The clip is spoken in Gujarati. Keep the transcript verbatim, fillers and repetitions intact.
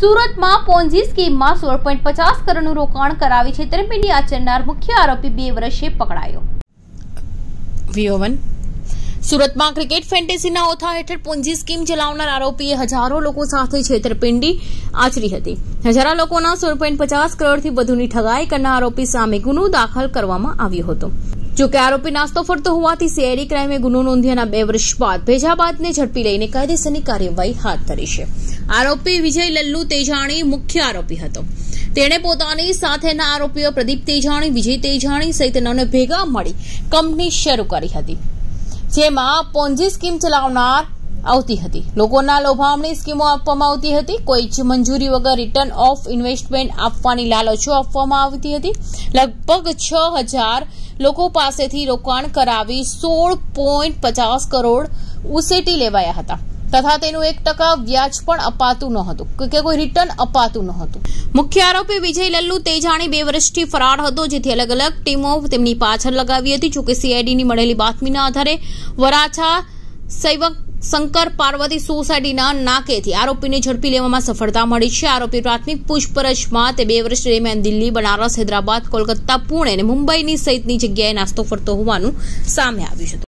સુરતમાં પોન્જી સ્કીમમાં સોળ પોઈન્ટ પચાસ કરોડનું રોકાણ કરાવી છેતરપિંડી આચરનાર મુખ્ય આરોપી બે વર્ષે પકડાયો. વીઓવન સુરતમાં ક્રિકેટ ફેન્ટેસીના ઓથા હેઠળ પોન્જી સ્કીમ ચલાવનાર આરોપીએ હજારો લોકો સાથે છેતરપિંડી આચરી હતી. હજારો લોકોના સોળ પોઈન્ટ પચાસ કરોડથી વધુની ઠગાઈ કરનાર આરોપી સામે ગુનો દાખલ કરવામાં આવ્યો હતો. जो कि आरोपी नास्तो फरतो हुआ थी सीआईडी क्राइम में गुनो नोंधियाना बे वर्ष बाद भेजाबाद ने झड़पी लईने कायदेसरनी कार्यवाही हाथ धरी छे. आरोपी विजय लल्लू तेजाणी मुख्य आरोपी हतो. तेणे पोतानी साथेना आरोपीओ प्रदीप तेजाणी विजय तेजाणी सहित नौने भेगा मळी कंपनी शरू करी हती जेमां पोंजी स्कीम चलावनार આવતી હતી. લોકોના લોભામણી સ્કીમો આપવામાં આવતી હતી. કોઈ જ મંજૂરી વગર રિટર્ન ઓફ ઇન્વેસ્ટમેન્ટ આપવાની લાલચો આપવામાં આવતી હતી. લગભગ છ હજાર લોકો પાસેથી રોકાણ કરાવી સોળ પોઈન્ટ પચાસ કરોડ ઉસેટી લેવાયા હતા તથા તેનું એક ટકા વ્યાજ પણ અપાતું ન હતું કે કોઈ રિટર્ન અપાતું ન હતું. મુખ્ય આરોપી વિજય લલ્લુ તેજાણી બે વર્ષથી ફરાર હતો, જેથી અલગ અલગ ટીમો તેમની પાછળ લગાવી હતી. જોકે સીઆઈડીની મળેલી બાતમીના આધારે વરાછા સૈવક શંકર પાર્વતી સોસાયટીના નાકેથી આરોપીને ઝડપી લેવામાં સફળતા મળી છે. આરોપી પ્રાથમિક પૂછપરછમાં તે બે વર્ષ દરમિયાન દિલ્હી, બનારસ, હૈદરાબાદ, કોલકાતા, પુણે અને મુંબઈની સહિતની જગ્યાએ નાસ્તો ફરતો હોવાનું સામે આવ્યું હતું.